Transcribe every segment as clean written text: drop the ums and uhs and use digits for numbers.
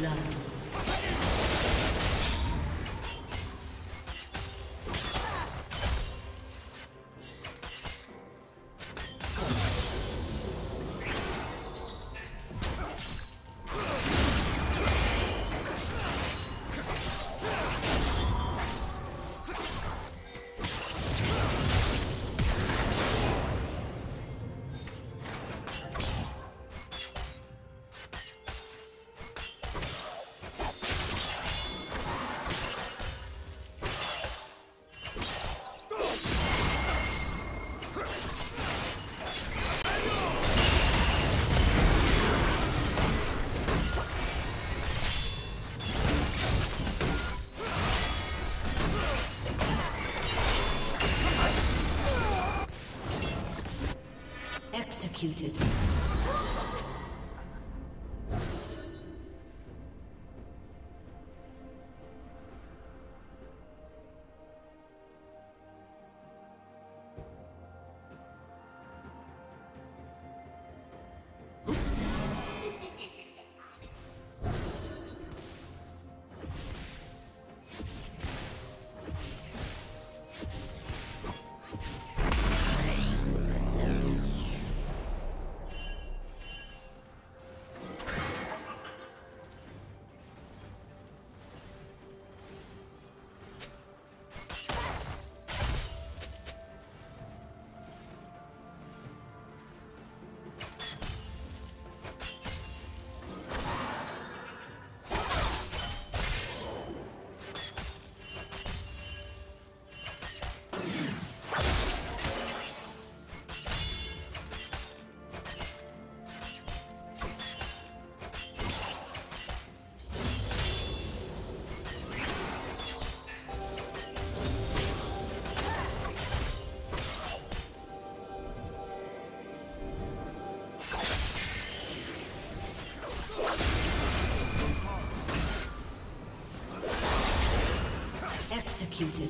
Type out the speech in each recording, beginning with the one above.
Executed. Executed.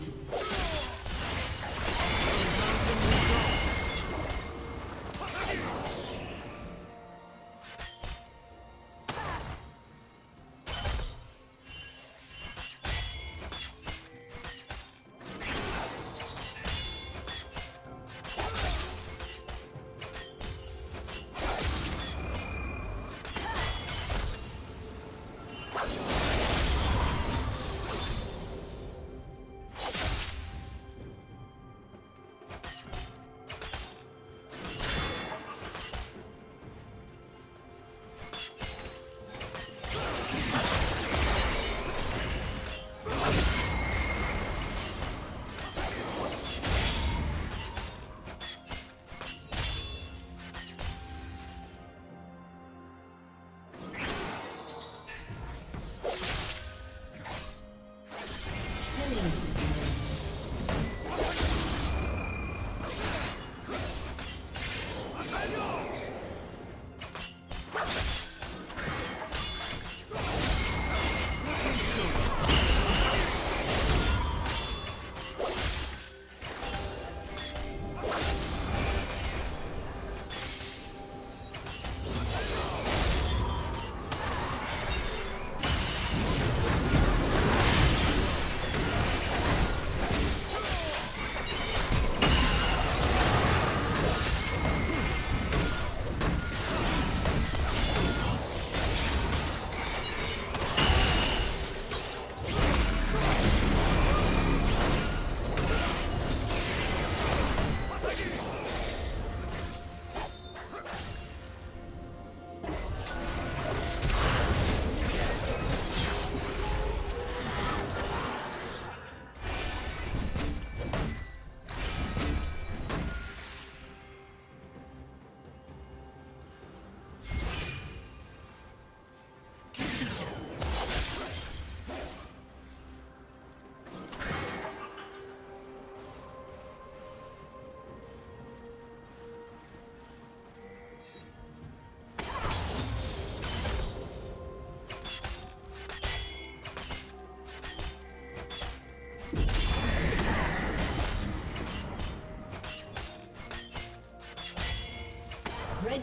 Red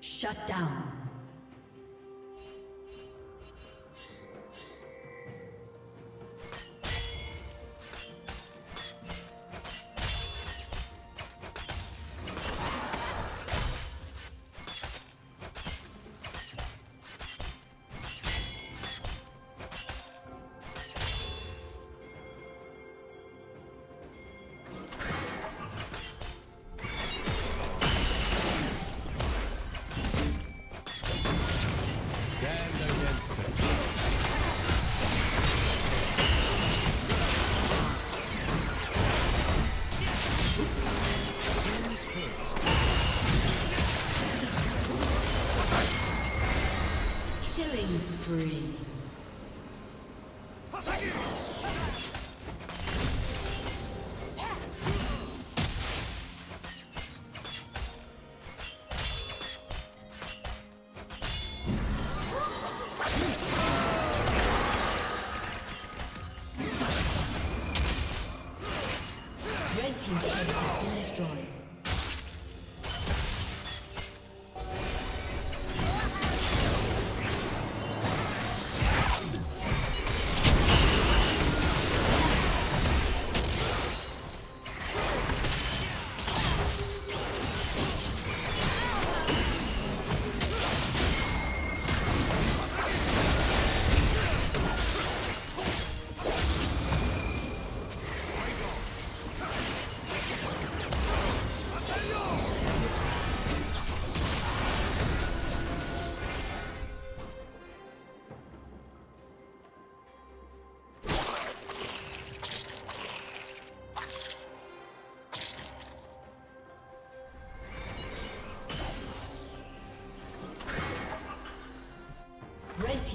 Shut down.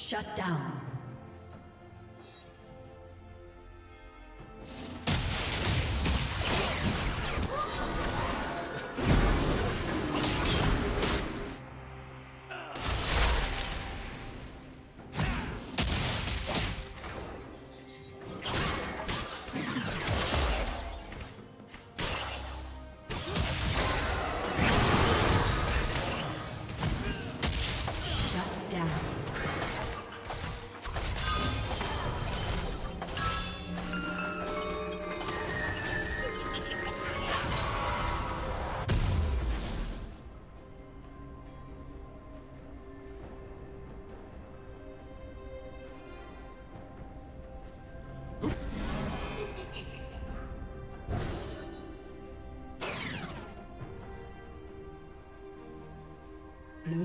Shut down. Blue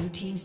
Blue team's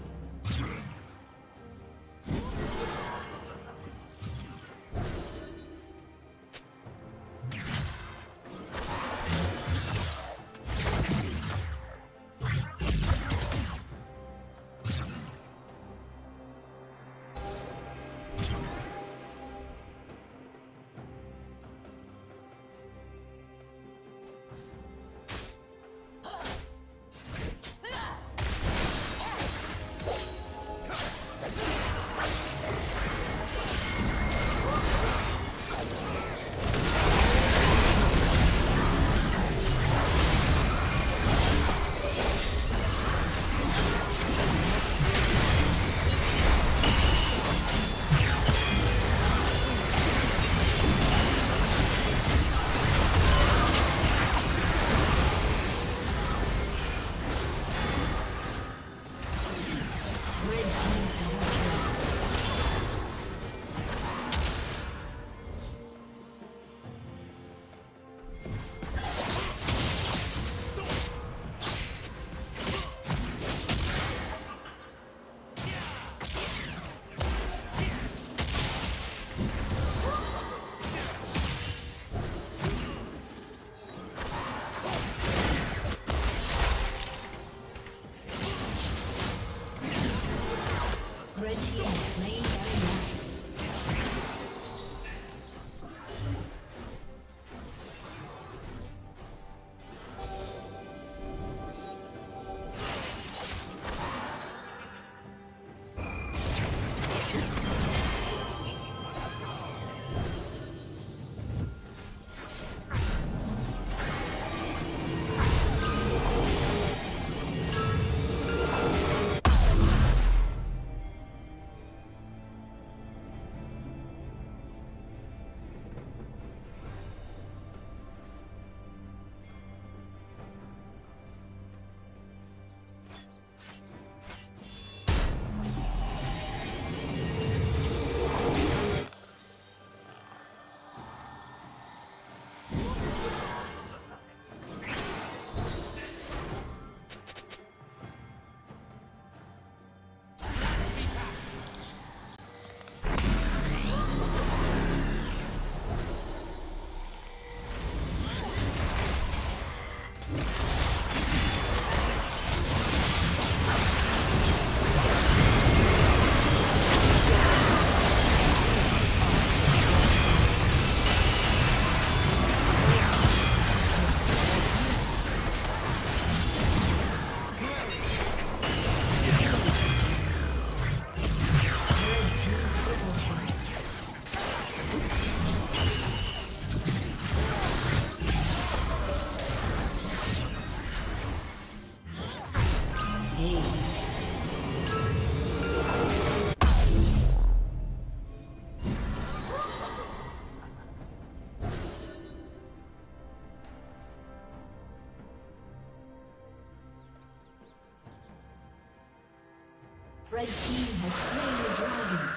Red team has slain the dragon.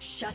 Shut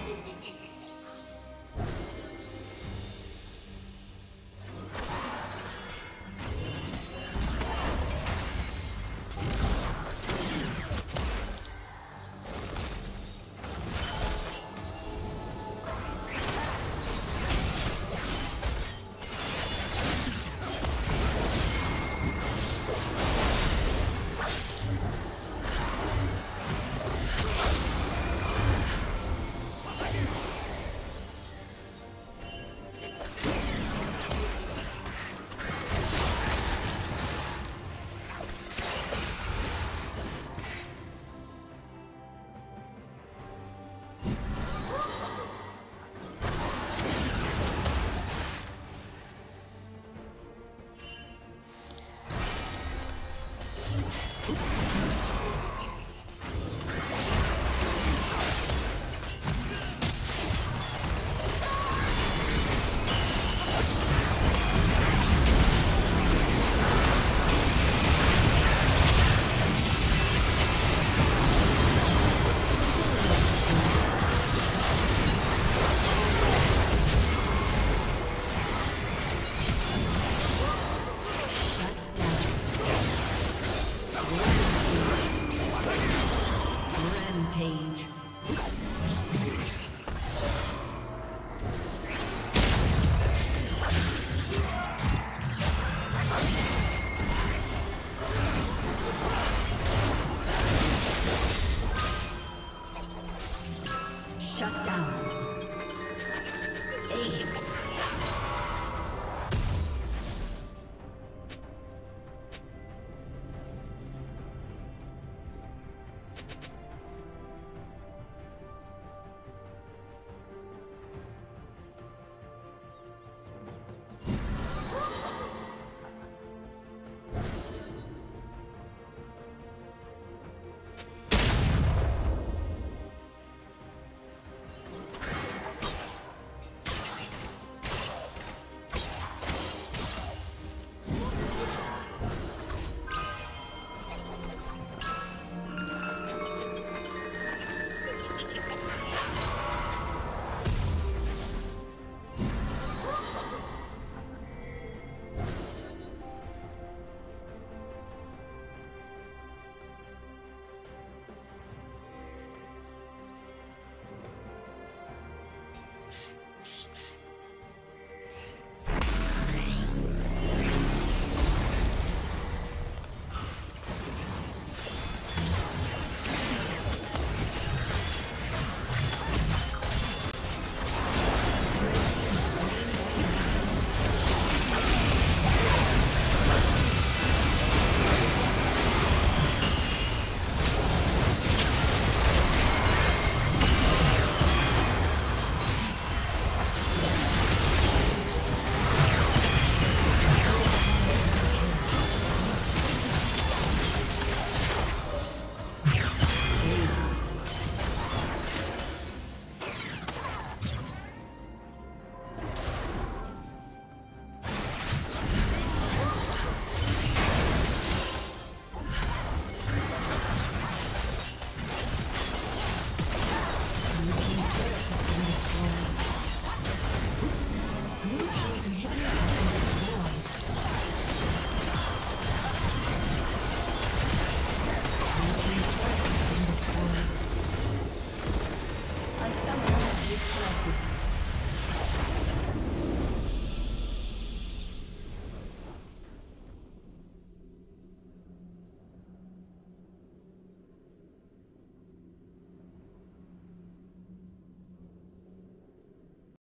Shut down.